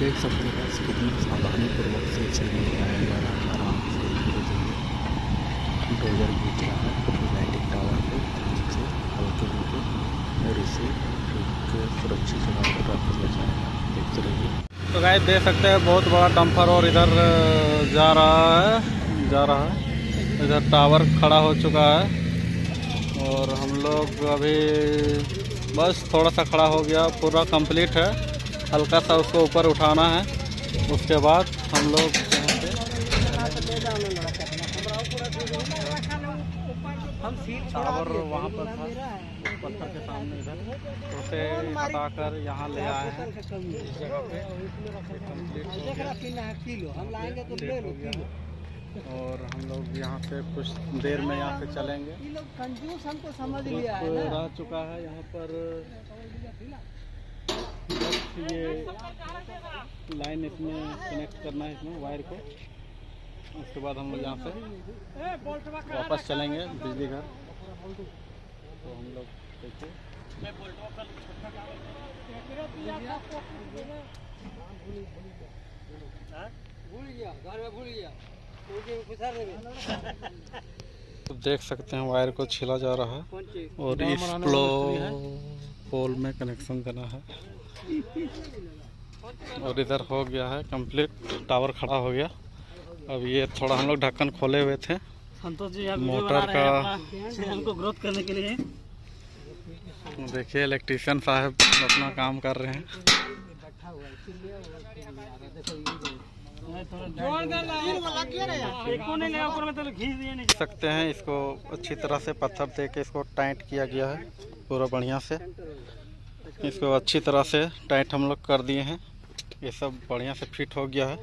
देख सकते हैं कितनी सावधानीपूर्वक से चलने लगाया जा रहा है। आराम से डोजर घूम रहा है लाइटिंग टावर को से हल्के होते और इसे एक सुरक्षित जगह पर वापस ले जाएगा। देखते रहिए। तो गाइस देख सकते हैं बहुत बड़ा डंपर और इधर जा रहा है इधर टावर खड़ा हो चुका है और हम लोग अभी बस थोड़ा सा खड़ा हो गया, पूरा कंप्लीट है, हल्का सा उसको ऊपर उठाना है, उसके बाद हम लोग टावर वहाँ पर पत्थर के सामने इधर उसे हटाकर यहाँ ले आए हैं इस जगह पे कंप्लीट। और हम लोग यहाँ पे कुछ देर में यहाँ से चलेंगे। पूरा चुका है यहाँ पर ये लाइन, इसमें कनेक्ट करना है इसमें वायर को, उसके बाद हम लोग यहाँ से वापस चलेंगे बिजली घर। तो हम लोग देख सकते हैं वायर को छिला जा रहा है और इस पोल में कनेक्शन देना है और इधर हो गया है कंप्लीट, टावर खड़ा हो गया। अब ये थोड़ा हम लोग ढक्कन खोले हुए थे संतोष जी, मोटर का चैनल को ग्रोथ करने के लिए। देखिए इलेक्ट्रीशियन साहब अपना काम कर रहे हैं। देख सकते हैं इसको अच्छी तरह से पत्थर दे के इसको टाइट किया गया है, पूरा बढ़िया से इसको अच्छी तरह से टाइट हम लोग कर दिए हैं। ये सब बढ़िया से फिट हो गया है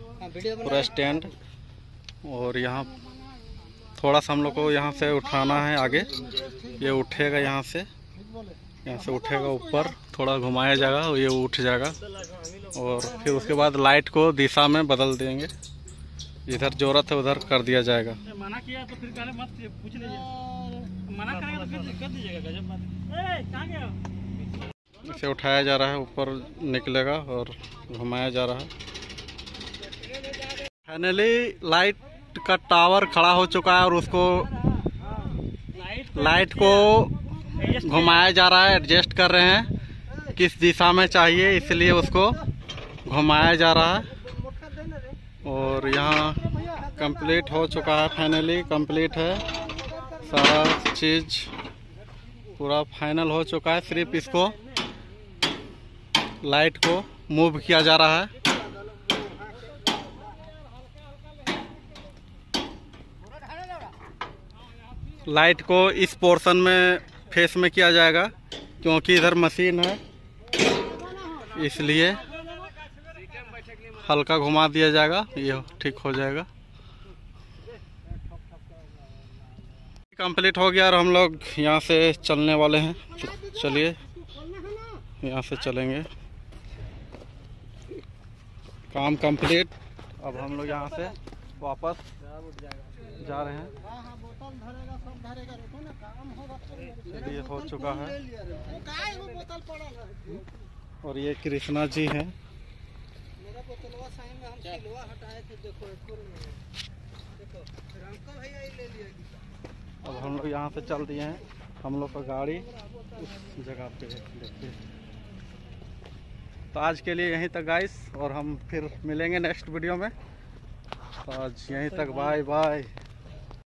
पूरा स्टैंड। और यहाँ थोड़ा सा हम लोग को यहाँ से उठाना है आगे, ये उठेगा यहाँ से उठेगा ऊपर, थोड़ा घुमाया जाएगा और ये उठ जाएगा और फिर उसके बाद लाइट को दिशा में बदल देंगे, इधर ज़रूरत है उधर कर दिया जाएगा। मना किया तो फिर कहने मत पूछ लीजिए, मना करेगा तो फिर कर दीजिएगा। जब मत कहाँ गया, इसे उठाया जा रहा है, ऊपर निकलेगा और घुमाया जा रहा है। फाइनली लाइट का टावर खड़ा हो चुका है और उसको लाइट को घुमाया जा रहा है, एडजस्ट कर रहे हैं किस दिशा में चाहिए, इसलिए उसको घुमाया जा रहा है। और यहाँ कंप्लीट हो चुका है, फाइनली कंप्लीट है सारा चीज़, पूरा फाइनल हो चुका है। सिर्फ इसको लाइट को मूव किया जा रहा है। लाइट को इस पोर्शन में फेस में किया जाएगा क्योंकि इधर मशीन है, इसलिए हल्का घुमा दिया जाएगा, ये ठीक हो जाएगा। कंप्लीट हो गया और हम लोग यहाँ से चलने वाले हैं। तो चलिए यहाँ से चलेंगे, काम कंप्लीट। अब हम लोग यहाँ से वापस जा रहे हैं। ये हो चुका है और ये कृष्णा जी हैं। अब हम लोग यहाँ से चल दिए हैं, हम लोग का गाड़ी उस जगह पे देखते हैं। तो आज के लिए यहीं तक गाइस, और हम फिर मिलेंगे नेक्स्ट वीडियो में। तो आज यहीं तक, बाय बाय।